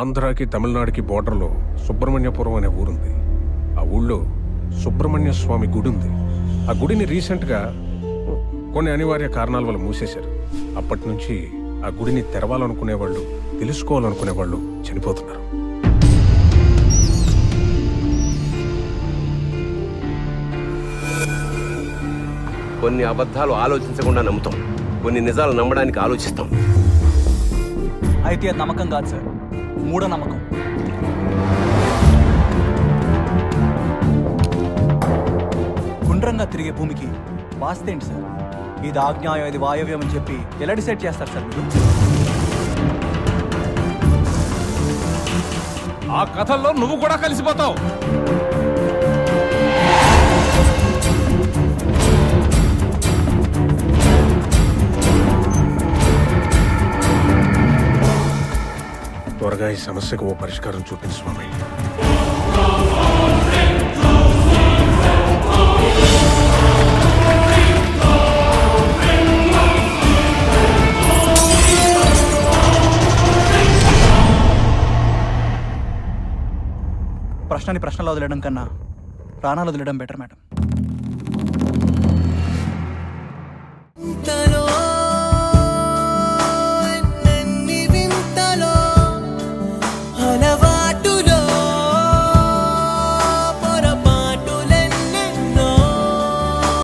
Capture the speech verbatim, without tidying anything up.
आंध्र की तमिलनाड़ की बॉर्डर लो सुब्रमण्यपुरम अने ऊरुंदी। आ ऊर्लो सुब्रमण्य स्वामी गुडी उंदी। आ गुडिनी रीसेंट गा कोन्नि अनिवार्य कारणाल वल्ल मूसेशारु। अप्पटि नुंची आ गुडिनी तेरवालनुकुने वाळ्ळु तेलुसुकोवालनुकुने वाळ्ळु चनिपोतुन्नारु। కొన్ని అబద్ధాలు ఆలోచించకుండా నమ్ముతాం, కొన్ని నిజాలు నమ్మడానికి ఆలోచిస్తాం। అయితే అది నమ్మకం కాదు సార్, మూఢ నమ్మకం। గుండ్రంగా తిరిగే భూమికి వాస్తేంటి సార్? ఇది ఆజ్ఞాయం, ఇది వాయవ్యం అని చెప్పి ఎలా డిసైడ్ చేస్తారు సార్ మీరు? ఆ కథల్లో నువ్వు కూడా కలిసిపోతావు। त्वरगा ई समस्यकु ओ परिष्कारं चूपिंचु स्वामी। प्रश्नानि प्रश्नला वदिलेयडं कन्ना प्राणालु वदिलेयडं बेटर मैडम।